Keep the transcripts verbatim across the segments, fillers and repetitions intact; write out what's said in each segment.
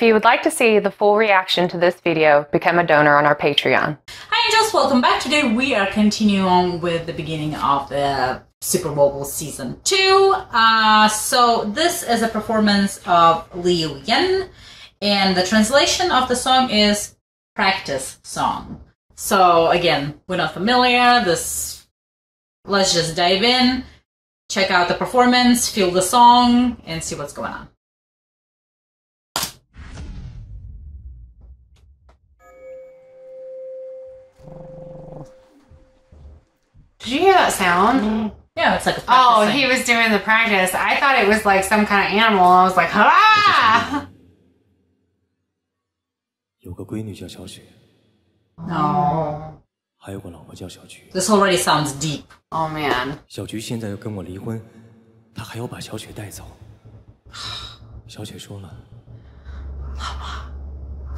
If you would like to see the full reaction to this video, become a donor on our Patreon. Hi angels, welcome back. Today we are continuing on with the beginning of the Super-Vocal season two. Uh, so this is a performance of Liu Yan, and the translation of the song is practice song. So again, we're not familiar. This, let's just dive in, check out the performance, feel the song, and see what's going on. Did you hear that sound? Mm-hmm. Yeah, it's like a practice Oh, thing. He was doing the practice. I thought it was like some kind of animal. I was like, ha! No. This already sounds deep. Oh, man.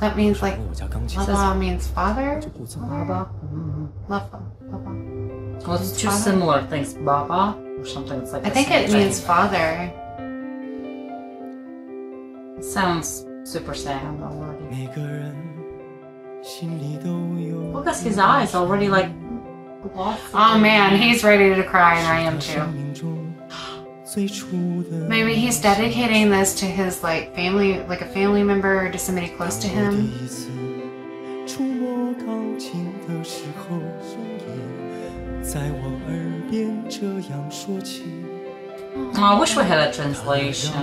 That means like, Lava means father? Lava. Lava. Well, it's two similar things, Baba or something. It's like I think it means father. It sounds super sad already. Look at his eyes already, like. Oh man, he's ready to cry, and I am too. Maybe he's dedicating this to his like family, like a family member, or to somebody close to him. Oh, I wish we had a translation.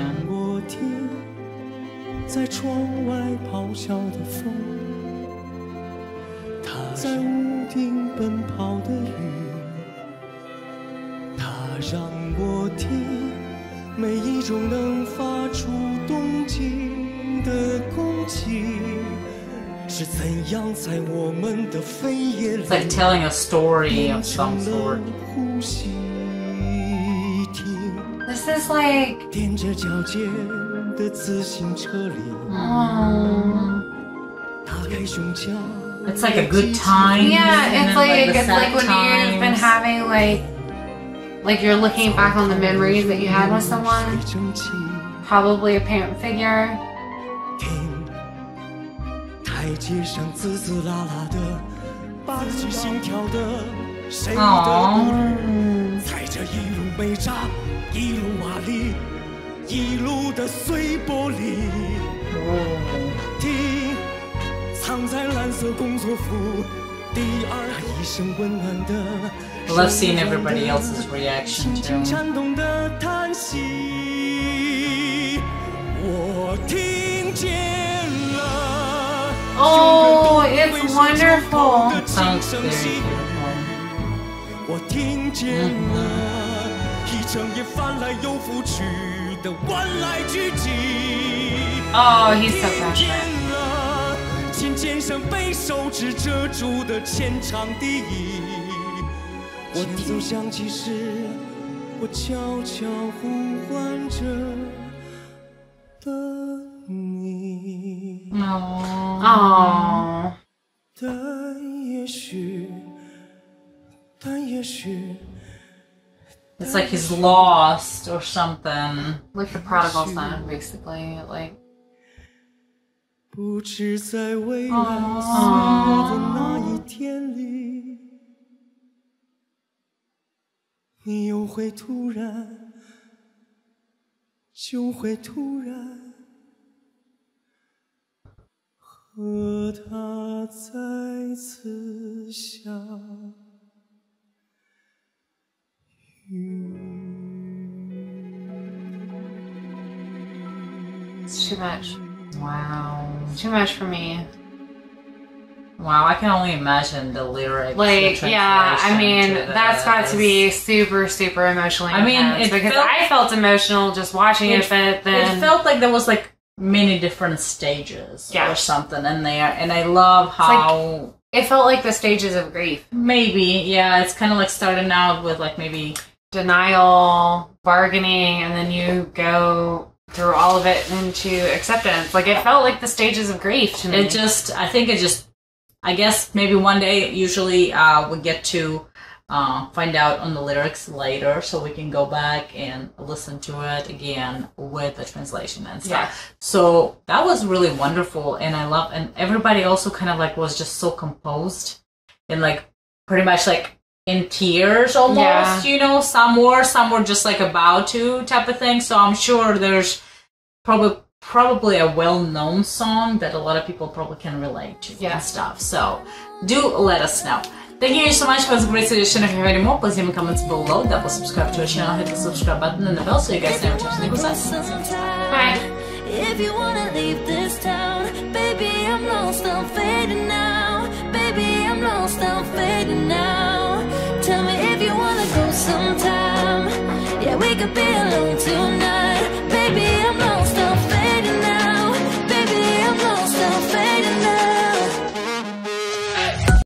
It's like telling a story of some sort. This is like... Um, it's like a good time. Yeah, it's like, like it's like when times. You've been having like... Like you're looking back on the memories that you had with someone. Probably a parent figure. I love seeing everybody else's reaction too. Oh, it's wonderful. Sounds very beautiful. Mm-hmm. Oh, he's so passionate. Aww. Oh. It's like he's lost or something. Like the prodigal son, basically. Like. Oh. It's too much. Wow. Too much for me. Wow, I can only imagine the lyrics. Like, the yeah, I mean, that's got to be super, super emotionally I mean, it because felt, I felt emotional just watching it, but then... It felt like there was, like, many different stages yeah. or something in there, and I love how like, it felt like the stages of grief. Maybe, yeah, it's kind of like starting out with like maybe denial, bargaining, and then you go through all of it into acceptance. Like it felt like the stages of grief to me. It just, I think it just, I guess maybe one day. Usually, uh, we get to uh, find out on the lyrics later, so we can go back and listen to it again with the translation and stuff. Yeah. So that was really wonderful, and I love, and everybody also kind of like was just so composed and like pretty much like in tears almost, yeah. you know, some were, some were just like about to type of thing. So I'm sure there's probably probably a well-known song that a lot of people probably can relate to yeah. and stuff. So do let us know. Thank you so much for this great suggestion. If you have any more, please leave me comments below. Double subscribe to our channel, hit the subscribe button and the bell so you guys never touch the us. Bye. If you wanna leave this town, baby, I'm lost, I'm fading now. Baby, I'm lost, I'm fading now. Tell me if you wanna go sometime. Yeah, we could be alone tonight.